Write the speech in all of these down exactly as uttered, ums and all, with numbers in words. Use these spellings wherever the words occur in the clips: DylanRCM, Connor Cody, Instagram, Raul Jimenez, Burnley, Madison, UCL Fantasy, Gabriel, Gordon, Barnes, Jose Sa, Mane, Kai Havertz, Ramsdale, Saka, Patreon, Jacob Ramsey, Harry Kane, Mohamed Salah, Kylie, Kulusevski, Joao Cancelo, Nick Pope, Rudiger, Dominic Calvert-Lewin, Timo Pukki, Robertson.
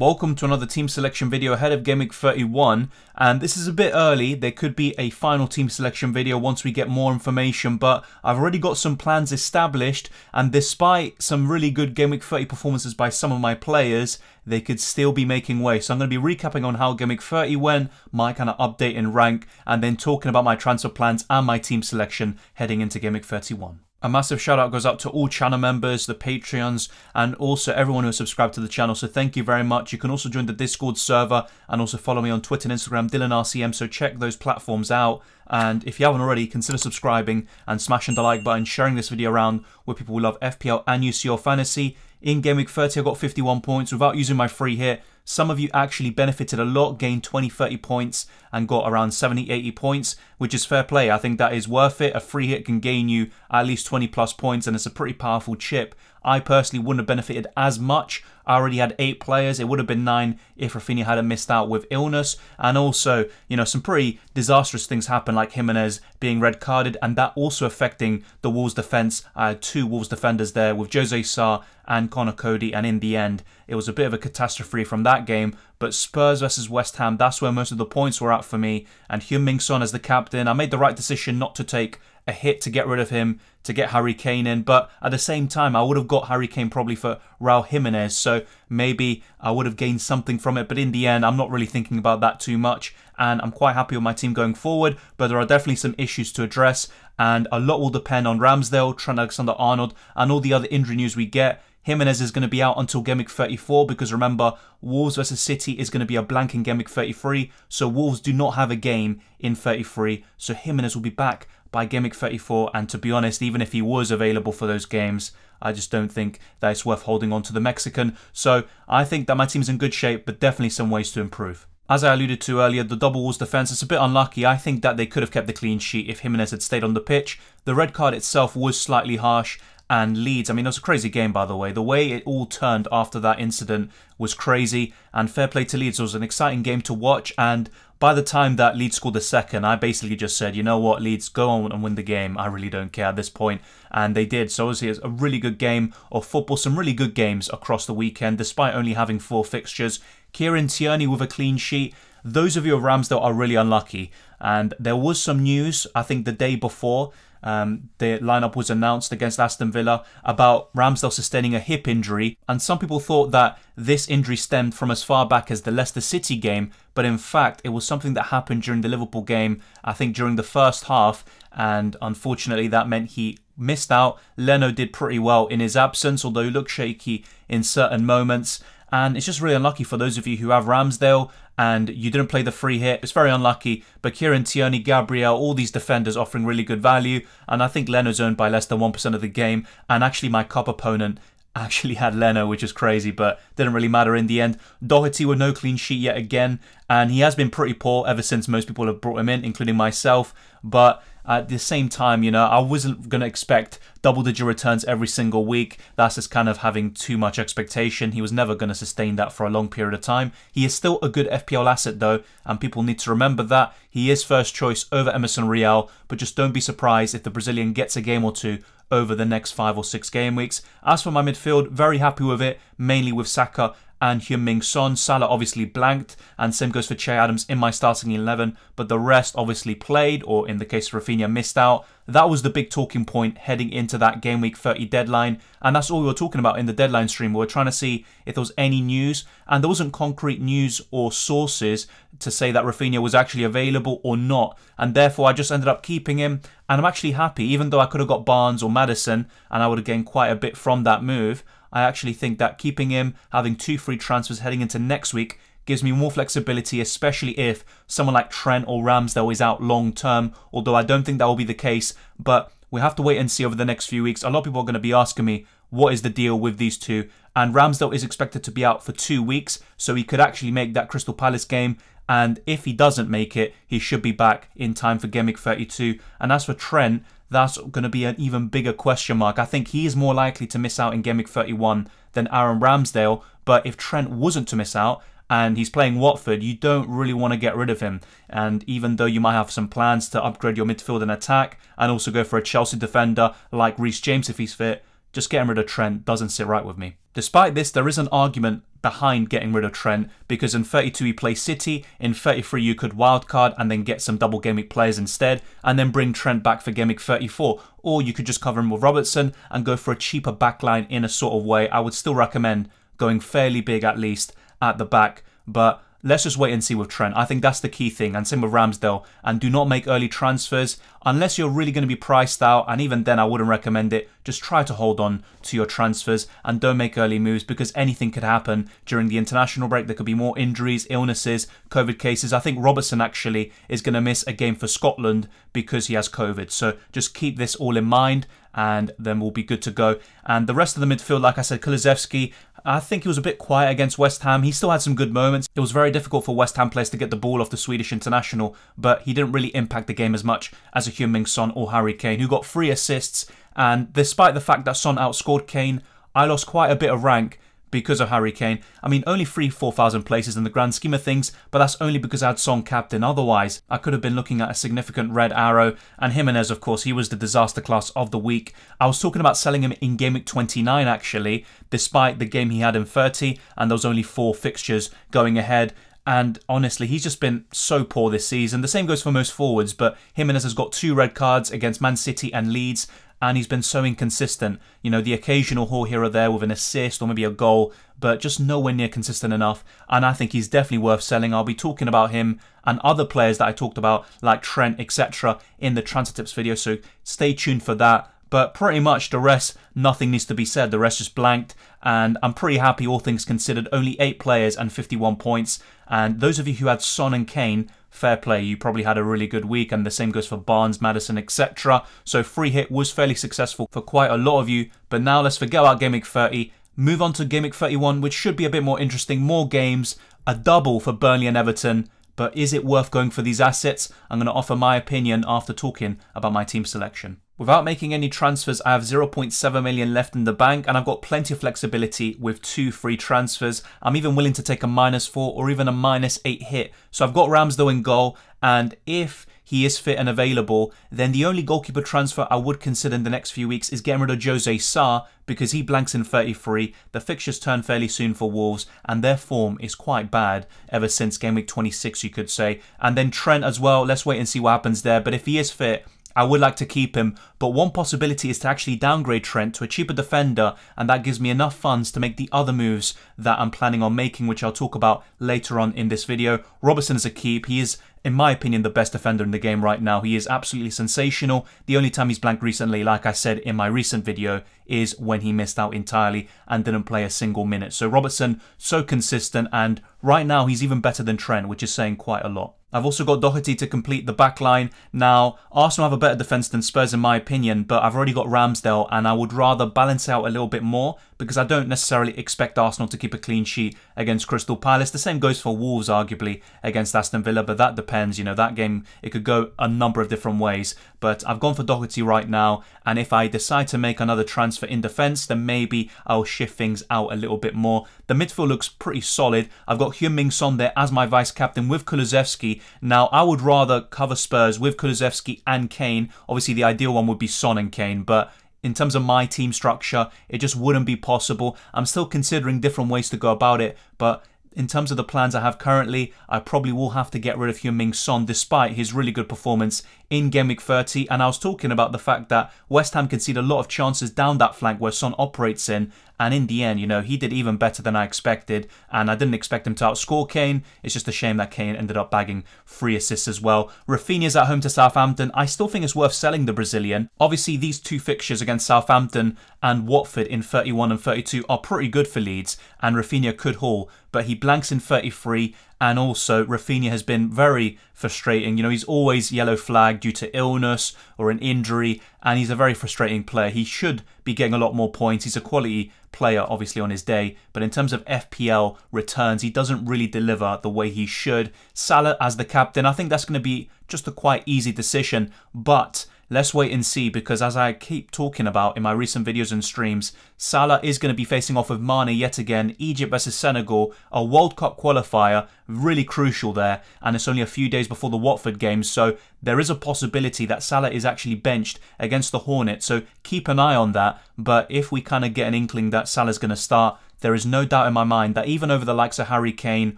Welcome to another team selection video ahead of game week thirty-one, and this is a bit early. There could be a final team selection video once we get more information, but I've already got some plans established, and despite some really good game week thirty performances by some of my players, they could still be making way. So I'm going to be recapping on how game week thirty went, my kind of update in rank, and then talking about my transfer plans and my team selection heading into game week thirty-one. A massive shout out goes out to all channel members, the Patreons, and also everyone who subscribed to the channel. So thank you very much. You can also join the Discord server and also follow me on Twitter and Instagram, Dylan R C M. So check those platforms out. And if you haven't already, consider subscribing and smashing the like button, sharing this video around where people will love F P L and U C L Fantasy. In game week thirty, I got fifty-one points without using my free hit. Some of you actually benefited a lot, gained twenty, thirty points and got around seventy, eighty points, which is fair play. I think that is worth it. A free hit can gain you at least twenty plus points and it's a pretty powerful chip. I personally wouldn't have benefited as much. I already had eight players. It would have been nine if Rafinha hadn't missed out with illness. And also, you know, some pretty disastrous things happened, like Jimenez being red carded and that also affecting the Wolves defence. I had two Wolves defenders there with Jose Sa and Connor Cody, and in the end, it was a bit of a catastrophe from that game. But Spurs versus West Ham, that's where most of the points were at for me. And Heung-Min Son as the captain, I made the right decision not to take a hit to get rid of him, to get Harry Kane in. But at the same time, I would have got Harry Kane probably for Raul Jimenez. So maybe I would have gained something from it. But in the end, I'm not really thinking about that too much. And I'm quite happy with my team going forward. But there are definitely some issues to address. And a lot will depend on Ramsdale, Trent Alexander-Arnold, and all the other injury news we get. Jimenez is going to be out until game week thirty-four because remember, Wolves versus City is going to be a blank in game week thirty-three. So Wolves do not have a game in thirty-three. So Jimenez will be back by game week thirty-four. And to be honest, even if he was available for those games, I just don't think that it's worth holding on to the Mexican. So I think that my team's in good shape, but definitely some ways to improve. As I alluded to earlier, the double Wolves defence is a bit unlucky. I think that they could have kept the clean sheet if Jimenez had stayed on the pitch. The red card itself was slightly harsh. And Leeds, I mean, it was a crazy game, by the way. The way it all turned after that incident was crazy. And fair play to Leeds. It was an exciting game to watch. And by the time that Leeds scored the second, I basically just said, you know what, Leeds, go on and win the game. I really don't care at this point. And they did. So obviously, it's a really good game of football. Some really good games across the weekend, despite only having four fixtures. Kieran Tierney with a clean sheet. Those of you of Ramsdale are really unlucky. And there was some news, I think, the day before. Um, the lineup was announced against Aston Villa about Ramsdale sustaining a hip injury, and some people thought that this injury stemmed from as far back as the Leicester City game, but in fact it was something that happened during the Liverpool game, I think during the first half, and unfortunately that meant he missed out. Leno did pretty well in his absence, although he looked shaky in certain moments. And it's just really unlucky for those of you who have Ramsdale and you didn't play the free hit. It's very unlucky. But Kieran Tierney, Gabriel, all these defenders offering really good value. And I think Leno's owned by less than one percent of the game. And actually my cup opponent actually had Leno, which is crazy, but didn't really matter in the end. Doherty with no clean sheet yet again. And he has been pretty poor ever since most people have brought him in, including myself. But at the same time, you know, I wasn't going to expect double-digit returns every single week. That's just kind of having too much expectation. He was never going to sustain that for a long period of time. He is still a good F P L asset, though, and people need to remember that. He is first choice over Emerson Real, but just don't be surprised if the Brazilian gets a game or two over the next five or six game weeks. As for my midfield, very happy with it, mainly with Saka and Heung-Min Son. Salah obviously blanked, and same goes for Che Adams in my starting eleven, but the rest obviously played, or in the case of Rafinha, missed out. That was the big talking point heading into that game week thirty deadline, and that's all we were talking about in the deadline stream. We were trying to see if there was any news, and there wasn't concrete news or sources to say that Rafinha was actually available or not, and therefore I just ended up keeping him, and I'm actually happy, even though I could have got Barnes or Madison, and I would have gained quite a bit from that move. I actually think that keeping him, having two free transfers heading into next week, gives me more flexibility, especially if someone like Trent or Ramsdale is out long term, although I don't think that will be the case, but we have to wait and see over the next few weeks. A lot of people are going to be asking me, what is the deal with these two? And Ramsdale is expected to be out for two weeks, so he could actually make that Crystal Palace game, and if he doesn't make it, he should be back in time for game week thirty-two. And as for Trent, that's going to be an even bigger question mark. I think he is more likely to miss out in game week thirty-one than Aaron Ramsdale. But if Trent wasn't to miss out and he's playing Watford, you don't really want to get rid of him. And even though you might have some plans to upgrade your midfield and attack and also go for a Chelsea defender like Reece James if he's fit, Just getting rid of Trent doesn't sit right with me. Despite this, there is an argument behind getting rid of Trent, because in thirty-two you play City, in thirty-three you could wildcard and then get some double game week players instead, and then bring Trent back for game week thirty-four, or you could just cover him with Robertson and go for a cheaper backline in a sort of way. I would still recommend going fairly big at least at the back, but let's just wait and see with Trent. I think that's the key thing, and same with Ramsdale. And do not make early transfers unless you're really going to be priced out, and even then I wouldn't recommend it. Just try to hold on to your transfers and don't make early moves, because anything could happen during the international break. There could be more injuries, illnesses, COVID cases. I think Robertson actually is going to miss a game for Scotland because he has COVID. So just keep this all in mind, and then we'll be good to go. And the rest of the midfield, like I said, Kulusevski, I think he was a bit quiet against West Ham. He still had some good moments. It was very difficult for West Ham players to get the ball off the Swedish international, but he didn't really impact the game as much as a Heung-Min Son or Harry Kane, who got three assists. And despite the fact that Son outscored Kane, I lost quite a bit of rank because of Harry Kane. I mean, only three, four thousand places in the grand scheme of things, but that's only because I had Son captain. Otherwise, I could have been looking at a significant red arrow. And Jimenez, of course, he was the disaster class of the week. I was talking about selling him in game week twenty-nine, actually, despite the game he had in thirty, and there was only four fixtures going ahead. And honestly, he's just been so poor this season. The same goes for most forwards, but Jimenez has got two red cards against Man City and Leeds, and he's been so inconsistent. You know, the occasional haul here or there with an assist or maybe a goal, but just nowhere near consistent enough. And I think he's definitely worth selling. I'll be talking about him and other players that I talked about, like Trent, et cetera, in the transfer tips video, so stay tuned for that. But pretty much the rest, nothing needs to be said. The rest just blanked, and I'm pretty happy all things considered. Only eight players and fifty-one points. And those of you who had Son and Kane, fair play, you probably had a really good week, and the same goes for Barnes, Madison, et cetera. So free hit was fairly successful for quite a lot of you. But now let's forget about Game Week thirty, move on to Game Week thirty-one, which should be a bit more interesting, more games, a double for Burnley and Everton. But is it worth going for these assets? I'm going to offer my opinion after talking about my team selection. Without making any transfers, I have zero point seven million left in the bank, and I've got plenty of flexibility with two free transfers. I'm even willing to take a minus four or even a minus eight hit. So I've got Ramsdale in goal, and if he is fit and available, then the only goalkeeper transfer I would consider in the next few weeks is getting rid of Jose Sa, because he blanks in thirty-three. The fixtures turn fairly soon for Wolves, and their form is quite bad ever since game week twenty-six, you could say. And then Trent as well, let's wait and see what happens there. But if he is fit, I would like to keep him, but one possibility is to actually downgrade Trent to a cheaper defender, and that gives me enough funds to make the other moves that I'm planning on making, which I'll talk about later on in this video. Robertson is a keep. He is, in my opinion, the best defender in the game right now. He is absolutely sensational. The only time he's blanked recently, like I said in my recent video, is when he missed out entirely and didn't play a single minute. So Robertson, so consistent, and right now he's even better than Trent, which is saying quite a lot. I've also got Doherty to complete the back line. Now, Arsenal have a better defence than Spurs in my opinion, but I've already got Ramsdale, and I would rather balance out a little bit more, because I don't necessarily expect Arsenal to keep a clean sheet against Crystal Palace. The same goes for Wolves, arguably, against Aston Villa, but that depends. You know, that game, it could go a number of different ways. But I've gone for Doherty right now, and if I decide to make another transfer in defence, then maybe I'll shift things out a little bit more. The midfield looks pretty solid. I've got Heung-Min Son there as my vice-captain with Kulusevski. Now, I would rather cover Spurs with Kulusevski and Kane. Obviously, the ideal one would be Son and Kane, but in terms of my team structure, it just wouldn't be possible. I'm still considering different ways to go about it, but in terms of the plans I have currently, I probably will have to get rid of Heung-Min Son despite his really good performance in game week thirty. And I was talking about the fact that West Ham concede a lot of chances down that flank where Son operates in. And in the end, you know, he did even better than I expected. And I didn't expect him to outscore Kane. It's just a shame that Kane ended up bagging three assists as well. Rafinha's at home to Southampton. I still think it's worth selling the Brazilian. Obviously, these two fixtures against Southampton and Watford in thirty-one and thirty-two are pretty good for Leeds. And Rafinha could haul, but he blanks in thirty-three. And also, Rafinha has been very frustrating. You know, he's always yellow flagged due to illness or an injury, and he's a very frustrating player. He should be getting a lot more points. He's a quality player, obviously, on his day, but in terms of F P L returns, he doesn't really deliver the way he should. Salah as the captain, I think that's going to be just a quite easy decision, but Let's wait and see, because as I keep talking about in my recent videos and streams, Salah is going to be facing off with Mane yet again, Egypt versus Senegal, a World Cup qualifier, really crucial there, and it's only a few days before the Watford game, so there is a possibility that Salah is actually benched against the Hornets, so keep an eye on that. But if we kind of get an inkling that Salah's going to start, there is no doubt in my mind that even over the likes of Harry Kane,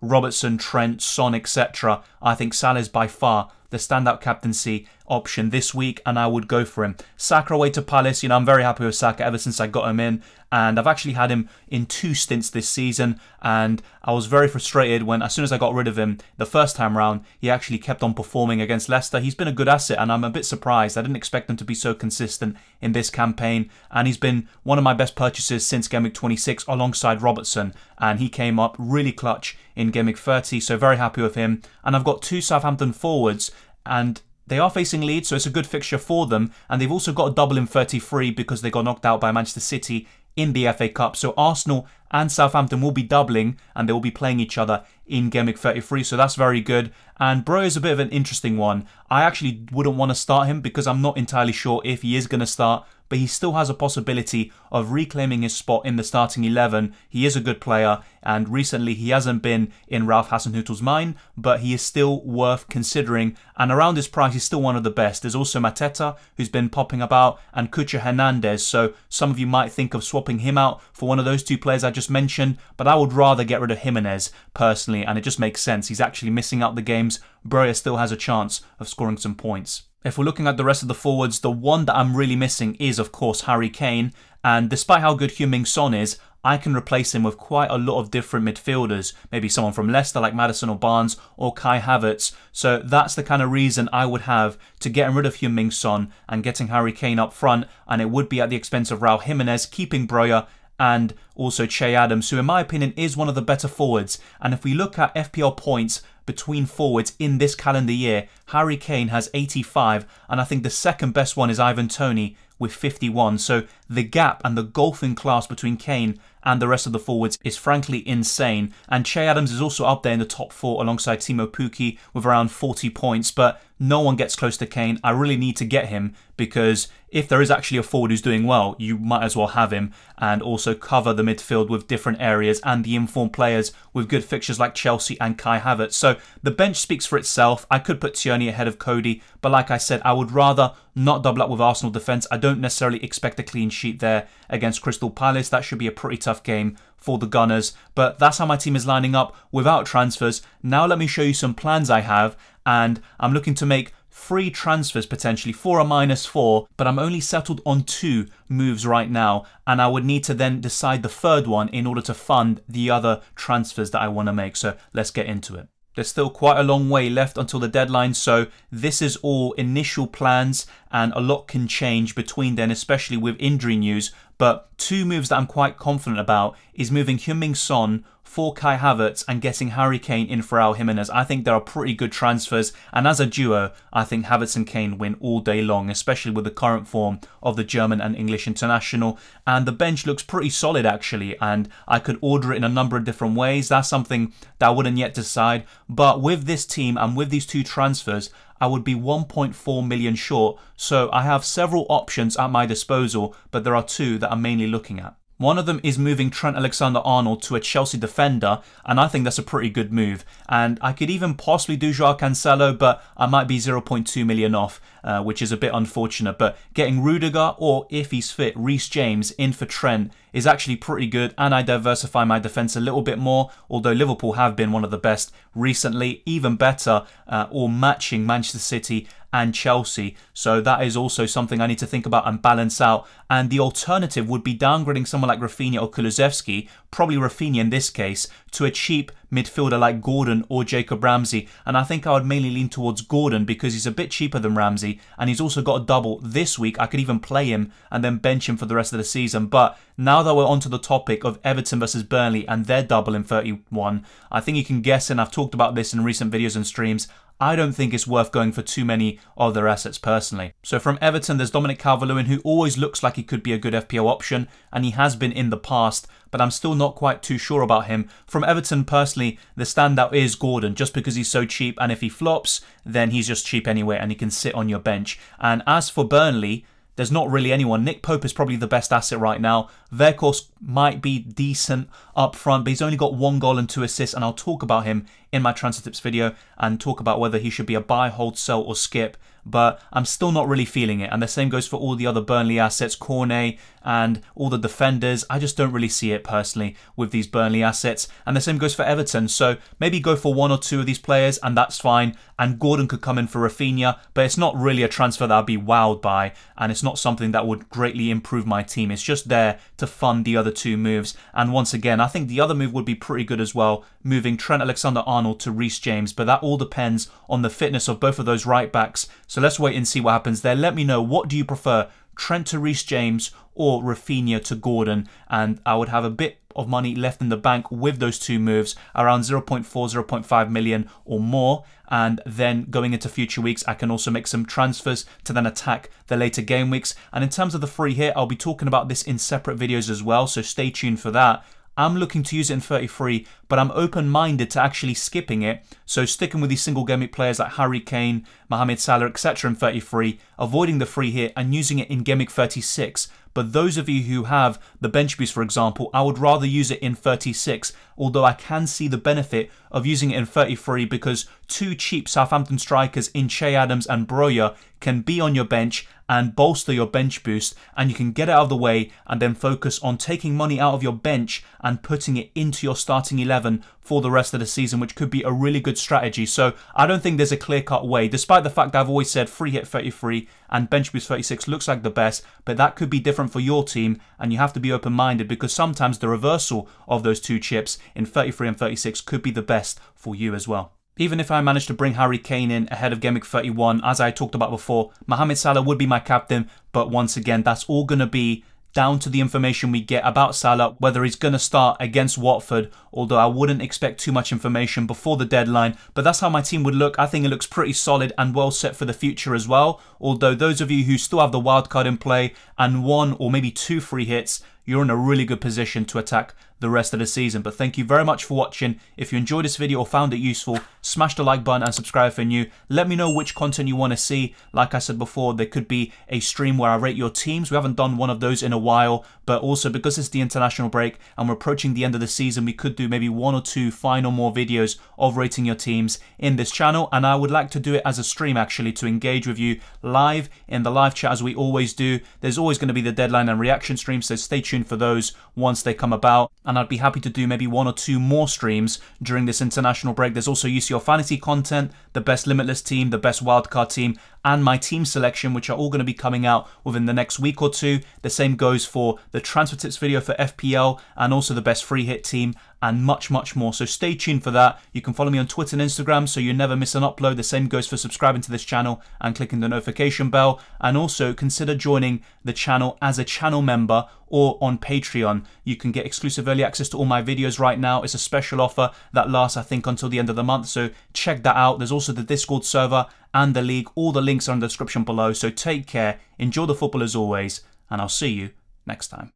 Robertson, Trent, Son, et cetera, I think Salah is by far the standout captaincy option this week, and I would go for him. Saka away to Palace, you know, I'm very happy with Saka ever since I got him in, and I've actually had him in two stints this season, and I was very frustrated when, as soon as I got rid of him the first time round, he actually kept on performing against Leicester. He's been a good asset, and I'm a bit surprised. I didn't expect him to be so consistent in this campaign, and he's been one of my best purchases since Game Week twenty-six alongside Robertson, and he came up really clutch in Game Week thirty, so very happy with him. And I've got two Southampton forwards, and they are facing Leeds, so it's a good fixture for them. And they've also got a double in thirty-three because they got knocked out by Manchester City in the F A Cup. So Arsenal and Southampton will be doubling, and they will be playing each other in Game Week thirty-three, so that's very good. And Broja is a bit of an interesting one. I actually wouldn't want to start him because I'm not entirely sure if he is going to start, but he still has a possibility of reclaiming his spot in the starting eleven. He is a good player, and recently he hasn't been in Ralph Hasenhüttl's mind, but he is still worth considering. And around his price, he's still one of the best. There's also Mateta, who's been popping about, and Cucho Hernandez, so some of you might think of swapping him out for one of those two players I just mentioned, but I would rather get rid of Jimenez personally, and it just makes sense. He's actually missing out the games. Broja still has a chance of scoring some points. If we're looking at the rest of the forwards, the one that I'm really missing is, of course, Harry Kane. And despite how good Heung-Min Son is, I can replace him with quite a lot of different midfielders. Maybe someone from Leicester like Madison or Barnes, or Kai Havertz. So that's the kind of reason I would have to getting rid of Heung-Min Son and getting Harry Kane up front. And it would be at the expense of Raul Jimenez, keeping Broja, and also Che Adams, who in my opinion is one of the better forwards. And if we look at F P L points between forwards in this calendar year, Harry Kane has eighty-five, and I think the second best one is Ivan Toney with fifty-one. So the gap and the golfing class between Kane and the rest of the forwards is frankly insane. And Che Adams is also up there in the top four alongside Timo Pukki with around forty points, but no one gets close to Kane. I really need to get him, because if there is actually a forward who's doing well, you might as well have him, and also cover the midfield with different areas and the informed players with good fixtures like Chelsea and Kai Havertz. So the bench speaks for itself. I could put Tierney ahead of Cody, but like I said, I would rather not double up with Arsenal defence. I don't necessarily expect a clean sheet there against Crystal Palace. That should be a pretty tough game for the Gunners, but that's how my team is lining up without transfers. Now let me show you some plans I have, and I'm looking to make three transfers potentially for a minus four, but I'm only settled on two moves right now, and I would need to then decide the third one in order to fund the other transfers that I want to make. So let's get into it. There's still quite a long way left until the deadline, so this is all initial plans, and a lot can change between then, especially with injury news. But two moves that I'm quite confident about is moving Heung-Min Son for Kai Havertz and getting Harry Kane in for Raul Jimenez. I think there are pretty good transfers, and as a duo, I think Havertz and Kane win all day long, especially with the current form of the German and English international. And the bench looks pretty solid, actually, and I could order it in a number of different ways. That's something that I wouldn't yet decide. But with this team and with these two transfers, I would be one point four million short, so I have several options at my disposal, but there are two that I'm mainly looking at. One of them is moving Trent Alexander-Arnold to a Chelsea defender, and I think that's a pretty good move. And I could even possibly do Joao Cancelo, but I might be zero point two million off, uh, which is a bit unfortunate. But getting Rudiger, or if he's fit, Reece James in for Trent is actually pretty good, and I diversify my defence a little bit more, although Liverpool have been one of the best recently, even better, uh, or matching Manchester City and Chelsea. So that is also something I need to think about and balance out. And the alternative would be downgrading someone like Rafinha or Kulusevski, probably Rafinha in this case, to a cheap midfielder like Gordon or Jacob Ramsey. And I think I would mainly lean towards Gordon because he's a bit cheaper than Ramsey, and he's also got a double this week. I could even play him and then bench him for the rest of the season. But now that we're onto the topic of Everton versus Burnley and their double in thirty-one, I think you can guess, and I've talked about this in recent videos and streams, I don't think it's worth going for too many of their assets personally. So from Everton, there's Dominic Calvert-Lewin, who always looks like he could be a good F P L option, and he has been in the past, but I'm still not quite too sure about him. From Everton, personally, the standout is Gordon, just because he's so cheap, and if he flops, then he's just cheap anyway, and he can sit on your bench. And as for Burnley, there's not really anyone. Nick Pope is probably the best asset right now. Verkos might be decent up front, but he's only got one goal and two assists, and I'll talk about him in my transfer tips video and talk about whether he should be a buy, hold, sell, or skip. But I'm still not really feeling it, and the same goes for all the other Burnley assets, Cornet and all the defenders. I just don't really see it personally with these Burnley assets, and the same goes for Everton. So maybe go for one or two of these players, and that's fine. And Gordon could come in for Rafinha, but it's not really a transfer that I'd be wowed by, and it's not something that would greatly improve my team. It's just there to fund the other two moves. And once again, I think the other move would be pretty good as well, moving Trent Alexander-Arnold to Reece James, but that all depends on the fitness of both of those right backs. So let's wait and see what happens there. Let me know, what do you prefer, Trent to Reece James or Rafinha to Gordon? And I would have a bit of money left in the bank with those two moves, around zero point four, zero point five million or more. And then going into future weeks, I can also make some transfers to then attack the later game weeks. And in terms of the free hit, I'll be talking about this in separate videos as well, so stay tuned for that. I'm looking to use it in thirty-three, but I'm open-minded to actually skipping it. So sticking with these single game week players like Harry Kane, Mohamed Salah, et cetera in thirty-three, avoiding the free hit and using it in game week thirty-six. But those of you who have the bench boost, for example, I would rather use it in thirty-six, although I can see the benefit of using it in thirty-three because two cheap Southampton strikers in Che Adams and Broja can be on your bench and bolster your bench boost, and you can get it out of the way and then focus on taking money out of your bench and putting it into your starting eleven for the rest of the season, which could be a really good strategy. So I don't think there's a clear-cut way, despite the fact that I've always said free hit thirty-three and bench boost thirty-six looks like the best, but that could be different for your team, and you have to be open-minded because sometimes the reversal of those two chips in thirty-three and thirty-six could be the best for you as well. Even if I managed to bring Harry Kane in ahead of game week thirty-one, as I talked about before, Mohamed Salah would be my captain, but once again, that's all going to be down to the information we get about Salah, whether he's going to start against Watford, although I wouldn't expect too much information before the deadline. But that's how my team would look. I think it looks pretty solid and well set for the future as well, although those of you who still have the wildcard in play and one or maybe two free hits, you're in a really good position to attack the rest of the season. But thank you very much for watching. If you enjoyed this video or found it useful, smash the like button and subscribe if you're new. Let me know which content you want to see. Like I said before, there could be a stream where I rate your teams. We haven't done one of those in a while, but also because it's the international break and we're approaching the end of the season, we could do maybe one or two final more videos of rating your teams in this channel. And I would like to do it as a stream, actually, to engage with you live in the live chat as we always do. There's always going to be the deadline and reaction stream, so stay tuned for those once they come about. And I'd be happy to do maybe one or two more streams during this international break. There's also U C L Fantasy content, the best limitless team, the best wildcard team, and my team selection, which are all going to be coming out within the next week or two. The same goes for the transfer tips video for F P L and also the best free hit team and much, much more. So stay tuned for that. You can follow me on Twitter and Instagram so you never miss an upload. The same goes for subscribing to this channel and clicking the notification bell. And also consider joining the channel as a channel member or on Patreon. You can get exclusive early access to all my videos right now. It's a special offer that lasts, I think, until the end of the month. So check that out. There's also the Discord server and the league. All the links are in the description below. So take care, enjoy the football as always, and I'll see you next time.